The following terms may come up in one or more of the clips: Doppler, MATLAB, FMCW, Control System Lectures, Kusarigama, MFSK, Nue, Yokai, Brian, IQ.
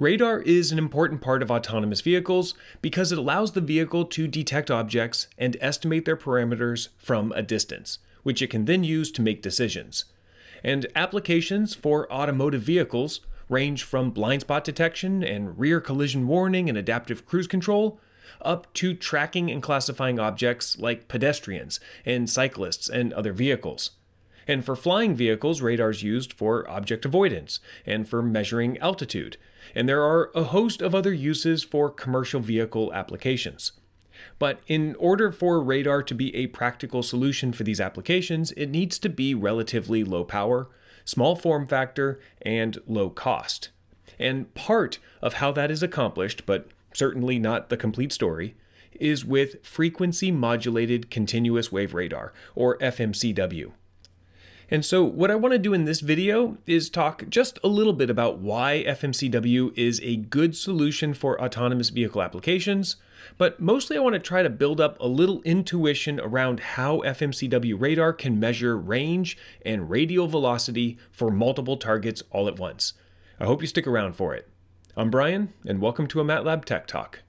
Radar is an important part of autonomous vehicles because it allows the vehicle to detect objects and estimate their parameters from a distance, which it can then use to make decisions. And applications for automotive vehicles range from blind spot detection and rear collision warning and adaptive cruise control, up to tracking and classifying objects like pedestrians and cyclists and other vehicles. And for flying vehicles, radar is used for object avoidance and for measuring altitude. And there are a host of other uses for commercial vehicle applications. But in order for radar to be a practical solution for these applications, it needs to be relatively low power, small form factor, and low cost. And part of how that is accomplished, but certainly not the complete story, is with frequency modulated continuous wave radar, or FMCW. And so what I want to do in this video is talk just a little bit about why FMCW is a good solution for autonomous vehicle applications, but mostly I want to try to build up a little intuition around how FMCW radar can measure range and radial velocity for multiple targets all at once. I hope you stick around for it. I'm Brian, and welcome to a MATLAB Tech Talk.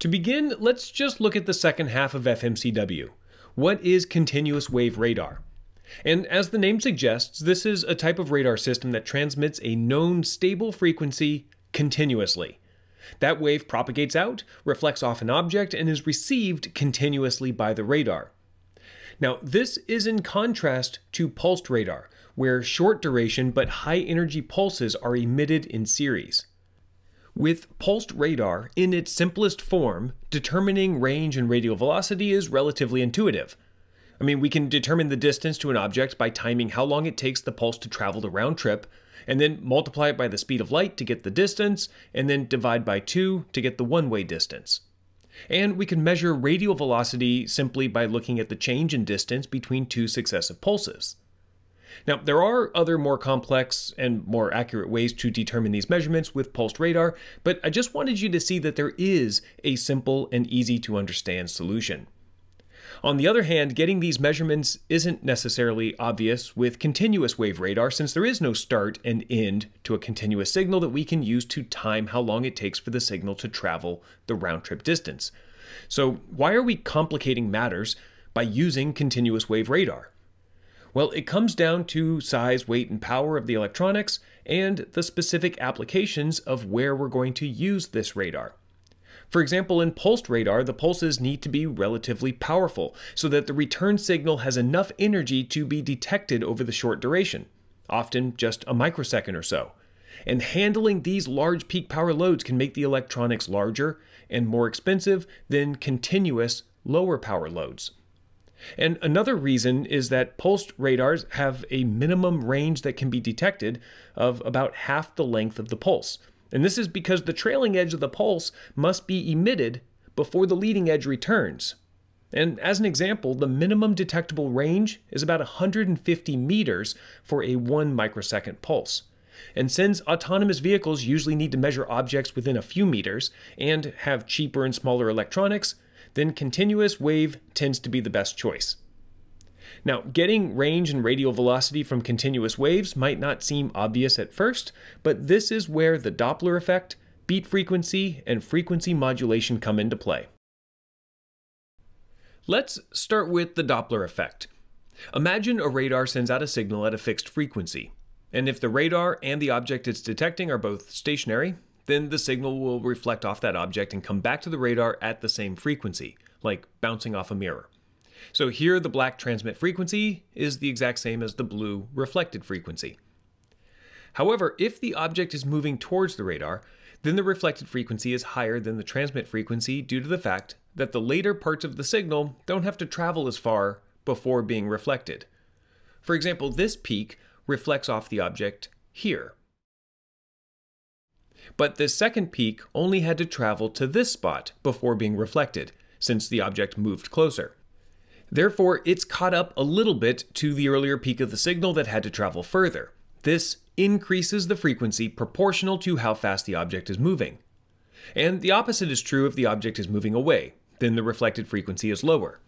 To begin, let's just look at the second half of FMCW. What is continuous wave radar? And as the name suggests, this is a type of radar system that transmits a known stable frequency continuously. That wave propagates out, reflects off an object, and is received continuously by the radar. Now, this is in contrast to pulsed radar, where short duration but high energy pulses are emitted in series. With pulsed radar, in its simplest form, determining range and radial velocity is relatively intuitive. I mean, we can determine the distance to an object by timing how long it takes the pulse to travel the round trip, and then multiply it by the speed of light to get the distance, and then divide by 2 to get the one-way distance. And we can measure radial velocity simply by looking at the change in distance between 2 successive pulses. Now, there are other more complex and more accurate ways to determine these measurements with pulsed radar, but I just wanted you to see that there is a simple and easy to understand solution. On the other hand, getting these measurements isn't necessarily obvious with continuous wave radar, since there is no start and end to a continuous signal that we can use to time how long it takes for the signal to travel the round-trip distance. So why are we complicating matters by using continuous wave radar? Well, it comes down to size, weight, and power of the electronics and the specific applications of where we're going to use this radar. For example, in pulsed radar, the pulses need to be relatively powerful so that the return signal has enough energy to be detected over the short duration, often just a microsecond or so. And handling these large peak power loads can make the electronics larger and more expensive than continuous lower power loads. And another reason is that pulsed radars have a minimum range that can be detected of about half the length of the pulse. And this is because the trailing edge of the pulse must be emitted before the leading edge returns. And as an example, the minimum detectable range is about 150 meters for a 1 microsecond pulse. And since autonomous vehicles usually need to measure objects within a few meters and have cheaper and smaller electronics, then continuous wave tends to be the best choice. Now, getting range and radial velocity from continuous waves might not seem obvious at first, but this is where the Doppler effect, beat frequency, and frequency modulation come into play. Let's start with the Doppler effect. Imagine a radar sends out a signal at a fixed frequency, and if the radar and the object it's detecting are both stationary, then the signal will reflect off that object and come back to the radar at the same frequency, like bouncing off a mirror. So here the black transmit frequency is the exact same as the blue reflected frequency. However, if the object is moving towards the radar, then the reflected frequency is higher than the transmit frequency due to the fact that the later parts of the signal don't have to travel as far before being reflected. For example, this peak reflects off the object here. But this second peak only had to travel to this spot before being reflected, since the object moved closer. Therefore, it's caught up a little bit to the earlier peak of the signal that had to travel further. This increases the frequency proportional to how fast the object is moving. And the opposite is true if the object is moving away, then the reflected frequency is lower.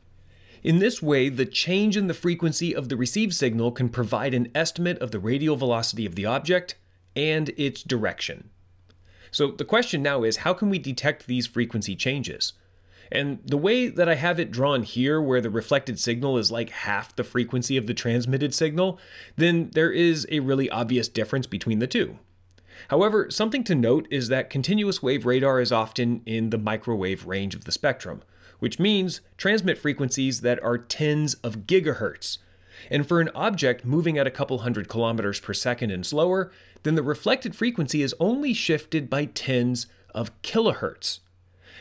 In this way, the change in the frequency of the received signal can provide an estimate of the radial velocity of the object and its direction. So the question now is, how can we detect these frequency changes? And the way that I have it drawn here, where the reflected signal is like half the frequency of the transmitted signal, then there is a really obvious difference between the two. However, something to note is that continuous wave radar is often in the microwave range of the spectrum, which means transmit frequencies that are tens of gigahertz. And for an object moving at a couple hundred kilometers per second and slower, then the reflected frequency is only shifted by tens of kilohertz.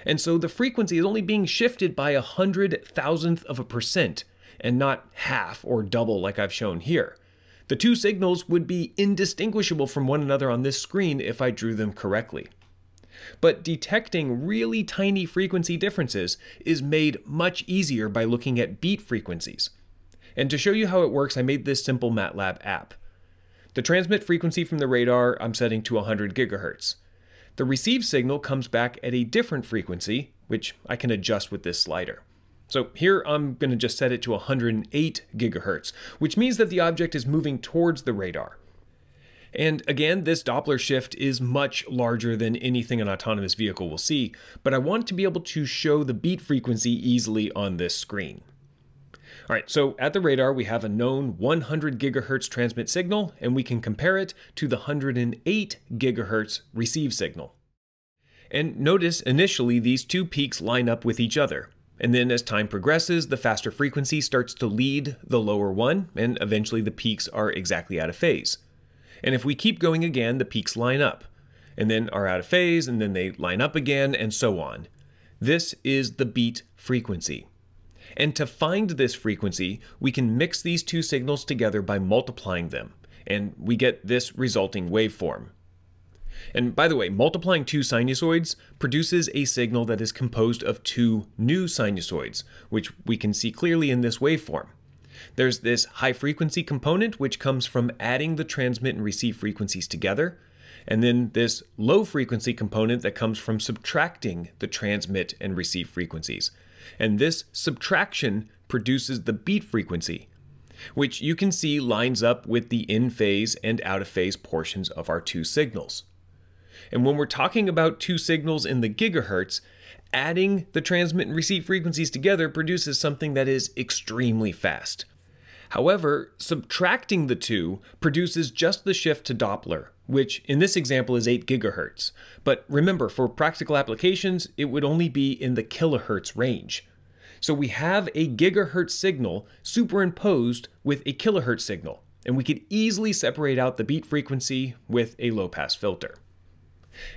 And so the frequency is only being shifted by 100,000th of a percent, and not half or double like I've shown here. The two signals would be indistinguishable from one another on this screen if I drew them correctly. But detecting really tiny frequency differences is made much easier by looking at beat frequencies. And to show you how it works, I made this simple MATLAB app. The transmit frequency from the radar I'm setting to 100 gigahertz. The receive signal comes back at a different frequency, which I can adjust with this slider. So here I'm going to just set it to 108 gigahertz, which means that the object is moving towards the radar. And again, this Doppler shift is much larger than anything an autonomous vehicle will see, but I want to be able to show the beat frequency easily on this screen. All right, so at the radar, we have a known 100 gigahertz transmit signal, and we can compare it to the 108 gigahertz receive signal. And notice initially these two peaks line up with each other. And then as time progresses, the faster frequency starts to lead the lower one, and eventually the peaks are exactly out of phase. And if we keep going again, the peaks line up, and then are out of phase, and then they line up again, and so on. This is the beat frequency. And to find this frequency, we can mix these two signals together by multiplying them, and we get this resulting waveform. And by the way, multiplying two sinusoids produces a signal that is composed of two new sinusoids, which we can see clearly in this waveform. There's this high frequency component, which comes from adding the transmit and receive frequencies together, and then this low frequency component that comes from subtracting the transmit and receive frequencies. And this subtraction produces the beat frequency, which you can see lines up with the in-phase and out-of-phase portions of our two signals. And when we're talking about two signals in the gigahertz, adding the transmit and receive frequencies together produces something that is extremely fast. However, subtracting the two produces just the shift to Doppler, which in this example is 8 gigahertz. But remember, for practical applications, it would only be in the kilohertz range. So we have a gigahertz signal superimposed with a kilohertz signal, and we could easily separate out the beat frequency with a low-pass filter.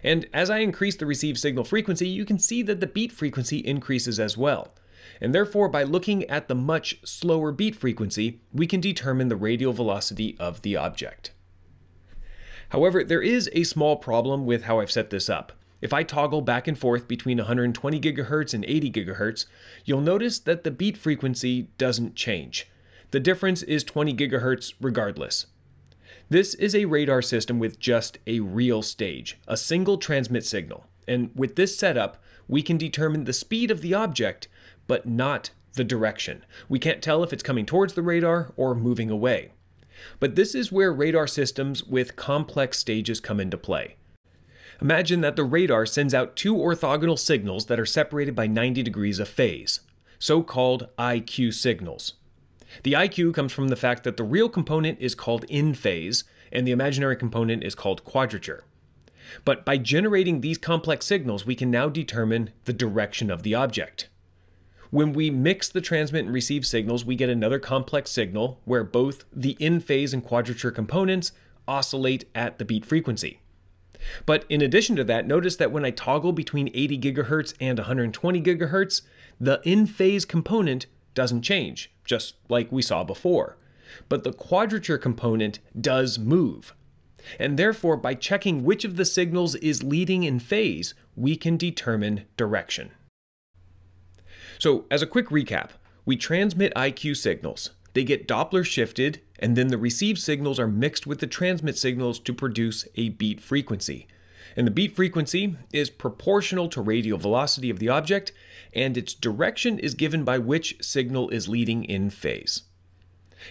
And as I increase the receive signal frequency, you can see that the beat frequency increases as well. And therefore, by looking at the much slower beat frequency, we can determine the radial velocity of the object. However, there is a small problem with how I've set this up. If I toggle back and forth between 120 gigahertz and 80 gigahertz, you'll notice that the beat frequency doesn't change. The difference is 20 gigahertz regardless. This is a radar system with just a real stage, a single transmit signal. And with this setup, we can determine the speed of the object, but not the direction. We can't tell if it's coming towards the radar or moving away. But this is where radar systems with complex stages come into play. Imagine that the radar sends out two orthogonal signals that are separated by 90 degrees of phase, so-called IQ signals. The IQ comes from the fact that the real component is called in-phase, and the imaginary component is called quadrature. But by generating these complex signals, we can now determine the direction of the object. When we mix the transmit and receive signals, we get another complex signal where both the in-phase and quadrature components oscillate at the beat frequency. But in addition to that, notice that when I toggle between 80 gigahertz and 120 gigahertz, the in-phase component doesn't change, just like we saw before. But the quadrature component does move. And therefore, by checking which of the signals is leading in phase, we can determine direction. So as a quick recap, we transmit IQ signals. They get Doppler shifted, and then the receive signals are mixed with the transmit signals to produce a beat frequency. And the beat frequency is proportional to radial velocity of the object, and its direction is given by which signal is leading in phase.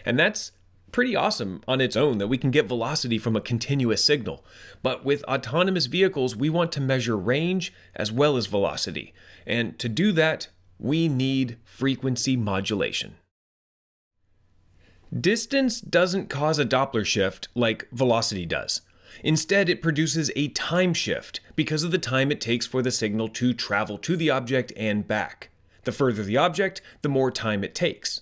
And that's pretty awesome on its own that we can get velocity from a continuous signal. But with autonomous vehicles, we want to measure range as well as velocity. And to do that, we need frequency modulation. Distance doesn't cause a Doppler shift like velocity does. Instead, it produces a time shift because of the time it takes for the signal to travel to the object and back. The further the object, the more time it takes.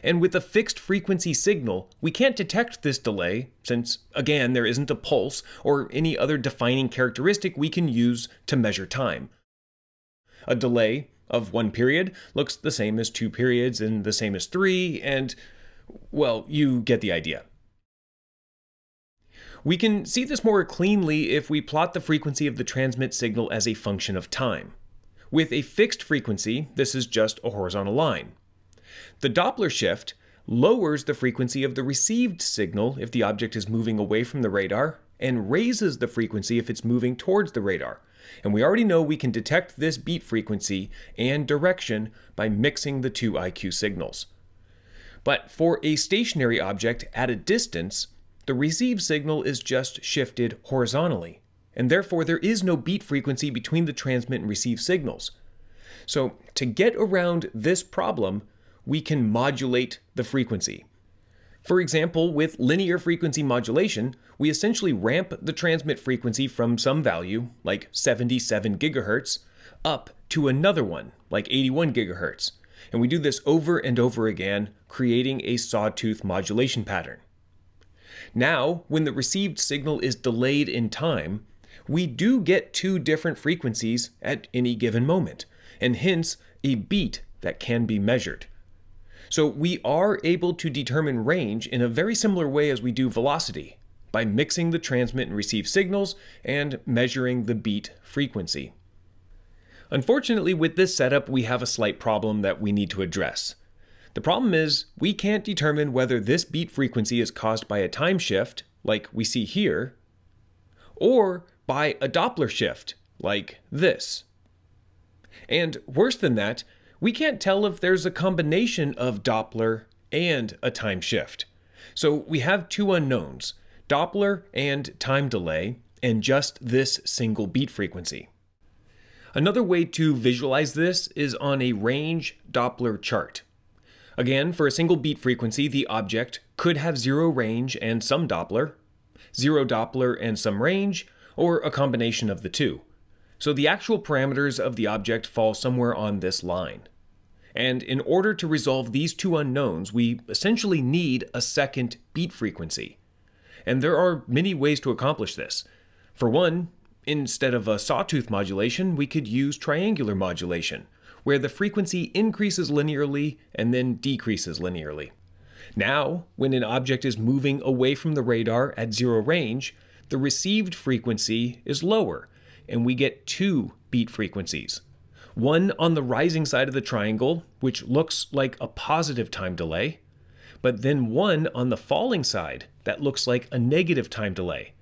And with a fixed frequency signal, we can't detect this delay since, again, there isn't a pulse or any other defining characteristic we can use to measure time. A delay of one period looks the same as two periods and the same as three, and, well, you get the idea. We can see this more cleanly if we plot the frequency of the transmit signal as a function of time. With a fixed frequency, this is just a horizontal line. The Doppler shift lowers the frequency of the received signal if the object is moving away from the radar, and raises the frequency if it's moving towards the radar. And we already know we can detect this beat frequency and direction by mixing the two IQ signals. But for a stationary object at a distance, the received signal is just shifted horizontally, and therefore there is no beat frequency between the transmit and receive signals. So to get around this problem, we can modulate the frequency. For example, with linear frequency modulation, we essentially ramp the transmit frequency from some value, like 77 gigahertz, up to another one, like 81 gigahertz. And we do this over and over again, creating a sawtooth modulation pattern. Now, when the received signal is delayed in time, we do get two different frequencies at any given moment, and hence a beat that can be measured. So we are able to determine range in a very similar way as we do velocity, by mixing the transmit and receive signals and measuring the beat frequency. Unfortunately, with this setup, we have a slight problem that we need to address. The problem is, we can't determine whether this beat frequency is caused by a time shift, like we see here, or by a Doppler shift, like this. And worse than that, we can't tell if there's a combination of Doppler and a time shift. So we have two unknowns, Doppler and time delay, and just this single beat frequency. Another way to visualize this is on a range Doppler chart. Again, for a single beat frequency, the object could have zero range and some Doppler, zero Doppler and some range, or a combination of the two. So the actual parameters of the object fall somewhere on this line. And in order to resolve these two unknowns, we essentially need a second beat frequency. And there are many ways to accomplish this. For one, instead of a sawtooth modulation, we could use triangular modulation, where the frequency increases linearly and then decreases linearly. Now, when an object is moving away from the radar at zero range, the received frequency is lower, and we get two beat frequencies. One on the rising side of the triangle, which looks like a positive time delay, but then one on the falling side that looks like a negative time delay.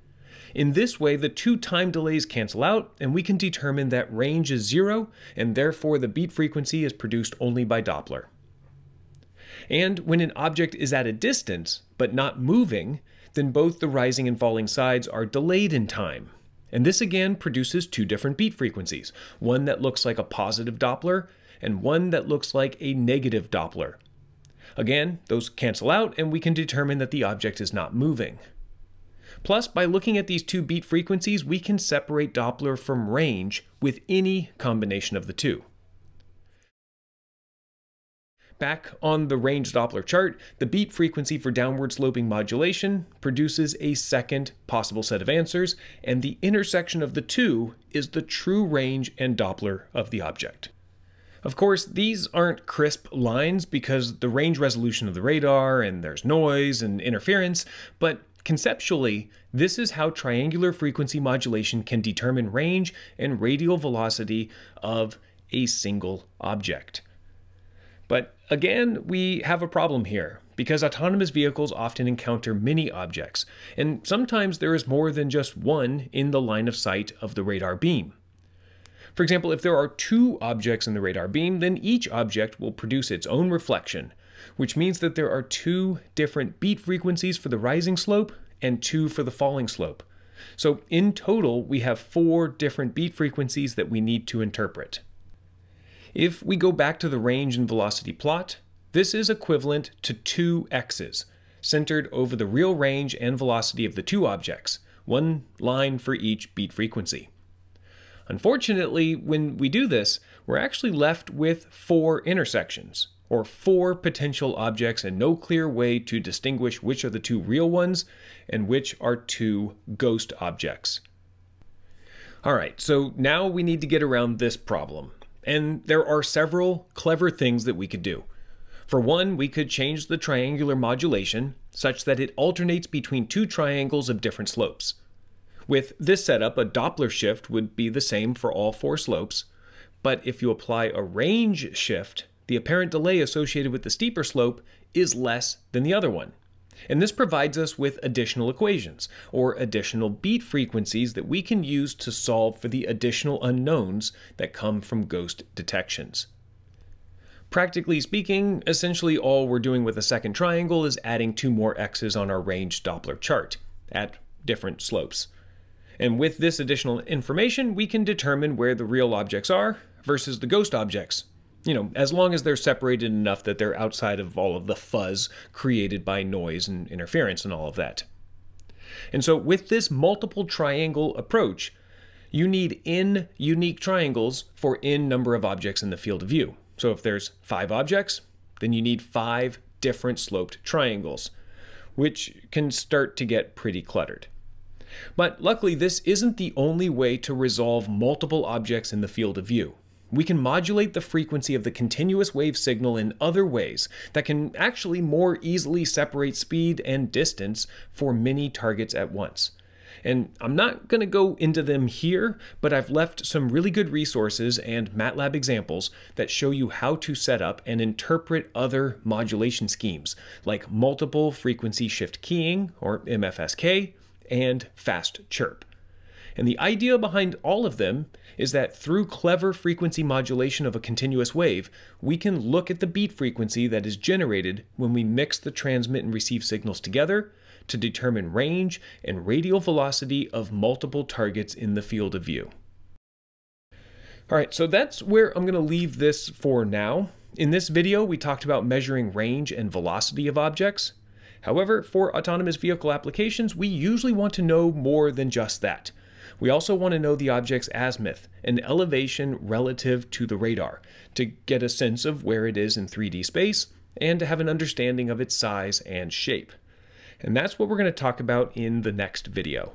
In this way, the two time delays cancel out, and we can determine that range is zero, and therefore the beat frequency is produced only by Doppler. And when an object is at a distance, but not moving, then both the rising and falling sides are delayed in time. And this again produces two different beat frequencies, one that looks like a positive Doppler, and one that looks like a negative Doppler. Again, those cancel out, and we can determine that the object is not moving. Plus, by looking at these two beat frequencies, we can separate Doppler from range with any combination of the two. Back on the range Doppler chart, the beat frequency for downward sloping modulation produces a second possible set of answers, and the intersection of the two is the true range and Doppler of the object. Of course, these aren't crisp lines because the range resolution of the radar, and there's noise and interference, but conceptually, this is how triangular frequency modulation can determine range and radial velocity of a single object. But again, we have a problem here because autonomous vehicles often encounter many objects, and sometimes there is more than just one in the line of sight of the radar beam. For example, if there are two objects in the radar beam, then each object will produce its own reflection, which means that there are two different beat frequencies for the rising slope and two for the falling slope. So in total, we have four different beat frequencies that we need to interpret. If we go back to the range and velocity plot, this is equivalent to two X's, centered over the real range and velocity of the two objects, one line for each beat frequency. Unfortunately, when we do this, we're actually left with four intersections, or four potential objects and no clear way to distinguish which are the two real ones and which are two ghost objects. All right, so now we need to get around this problem. And there are several clever things that we could do. For one, we could change the triangular modulation such that it alternates between two triangles of different slopes. With this setup, a Doppler shift would be the same for all four slopes, but if you apply a range shift, the apparent delay associated with the steeper slope is less than the other one. And this provides us with additional equations, or additional beat frequencies that we can use to solve for the additional unknowns that come from ghost detections. Practically speaking, essentially all we're doing with the second triangle is adding two more X's on our range Doppler chart at different slopes. And with this additional information, we can determine where the real objects are versus the ghost objects. You know, as long as they're separated enough that they're outside of all of the fuzz created by noise and interference and all of that. And so with this multiple triangle approach, you need n unique triangles for n number of objects in the field of view. So if there's 5 objects, then you need 5 different sloped triangles, which can start to get pretty cluttered. But luckily, this isn't the only way to resolve multiple objects in the field of view. We can modulate the frequency of the continuous wave signal in other ways that can actually more easily separate speed and distance for many targets at once. And I'm not going to go into them here, but I've left some really good resources and MATLAB examples that show you how to set up and interpret other modulation schemes, like multiple frequency shift keying, or MFSK, and fast chirp. And the idea behind all of them is that through clever frequency modulation of a continuous wave, we can look at the beat frequency that is generated when we mix the transmit and receive signals together to determine range and radial velocity of multiple targets in the field of view. All right, so that's where I'm going to leave this for now. In this video, we talked about measuring range and velocity of objects. However, for autonomous vehicle applications, we usually want to know more than just that. We also want to know the object's azimuth, an elevation relative to the radar, to get a sense of where it is in 3D space and to have an understanding of its size and shape. And that's what we're going to talk about in the next video.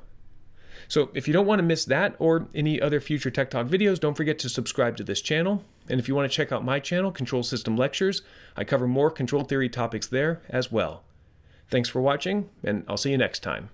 So if you don't want to miss that or any other future Tech Talk videos, don't forget to subscribe to this channel. And if you want to check out my channel, Control System Lectures, I cover more control theory topics there as well. Thanks for watching, and I'll see you next time.